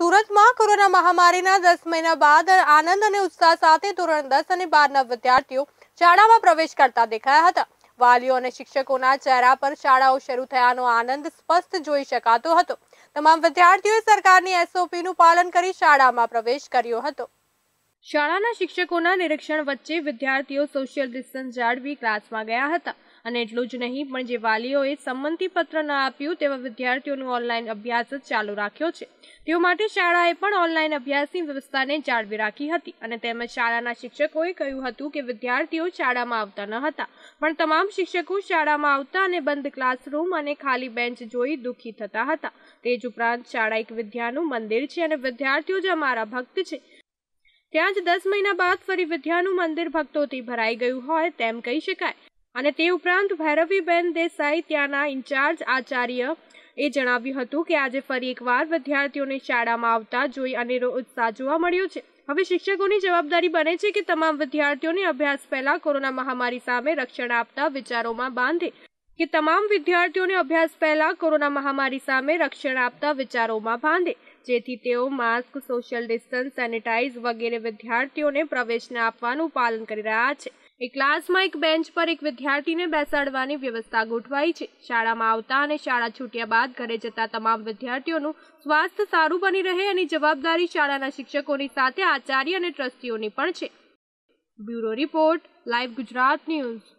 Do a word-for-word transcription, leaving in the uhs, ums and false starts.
સુરતમાં કોરોના મહામારીના દસ મહિના બાદ આનંદ અને ઉત્સાહ સાથે ધોરણ દસ અને બાર ના વિદ્યાર્થીઓ શાળામાં પ્રવેશ કરતા દેખાયા હતા। વાલીઓ અને શિક્ષકોના ચહેરા પર શાળાઓ શરૂ થયાનો આનંદ સ્પષ્ટ જોઈ શકાતો હતો। તમામ વિદ્યાર્થીઓએ સરકારની એસઓપી નું પાલન કરી શાળામાં પ્રવેશ કર્યો હતો। શાળાના શિક્ષકોના નિરીક્ષણ વચ્ચે વિદ્યાર્થીઓ સોશિયલ ડિસ્ટન્સ જાળવી ક્લાસમાં ગયા હતા અને એટલું જ નહીં પણ જે વાલીઓએ સંમતિ પત્ર ન આપ્યું તેવા વિદ્યાર્થીઓનો ઓનલાઈન અભ્યાસ ચાલુ રાખ્યો છે। તેઓ માટે શાળાએ પણ ઓનલાઈન અભ્યાસની વ્યવસ્થાને જાળવી રાખી હતી અને તેમજ શાળાના શિક્ષકોએ કહ્યું હતું કે વિદ્યાર્થીઓ શાળામાં આવતા ન હતા પણ તમામ શિક્ષકો શાળામાં આવતા અને બંધ ક્લાસરૂમ અને ખાલી બેન્ચ જોઈ દુઃખી થતા હતા। તે જ ઉપરાંત શાળા એક વિદ્યાનું મંદિર છે અને વિદ્યાર્થીઓ જ અમારા ભક્ત છે। ત્યાં જ દસ મહિના બાદ ફરી વિદ્યાનું મંદિર ભક્તોથી ભરાઈ ગયું હોય તેમ કહી શકાય। અને તે ઉપરાંત ભૈરવીબેન દેસાઈ ત્યાંના ઇન્ચાર્જ આચાર્ય એ જણાવ્યું હતું કે આજે ફરી એકવાર વિદ્યાર્થીઓને શાળામાં આવતા જોઈ અનેરો ઉત્સાહ જોવા મળ્યો છે। હવે શિક્ષકોની જવાબદારી બને છે કે તમામ વિદ્યાર્થીઓને અભ્યાસ પહેલા કોરોના મહામારી સામે રક્ષણ આપતા વિચારોમાં બાંધે કે તમામ વિદ્યાર્થીઓને અભ્યાસ પહેલા કોરોના મહામારી સામે રક્ષણ આપતા વિચારોમાં બાંધે જેથી તેઓ માસ્ક, સોશિયલ ડિસ્ટન્સ, સેનિટાઇઝ વગેરે વિદ્યાર્થીઓને પ્રવેશ ન આપવાનું પાલન કરી રહ્યા છે। એક ક્લાસમાં એક બેન્ચ પર એક વિદ્યાર્થીને બેસાડવાની વ્યવસ્થા ગોઠવાઈ છે। શાળામાં આવતા અને શાળા છૂટ્યા બાદ ઘરે જતા તમામ વિદ્યાર્થીઓનું સ્વાસ્થ્ય સારું બની રહે એની જવાબદારી શાળાના શિક્ષકોની સાથે આચાર્ય અને ટ્રસ્ટીઓની પણ છે। Bureau report, live Gujarat news.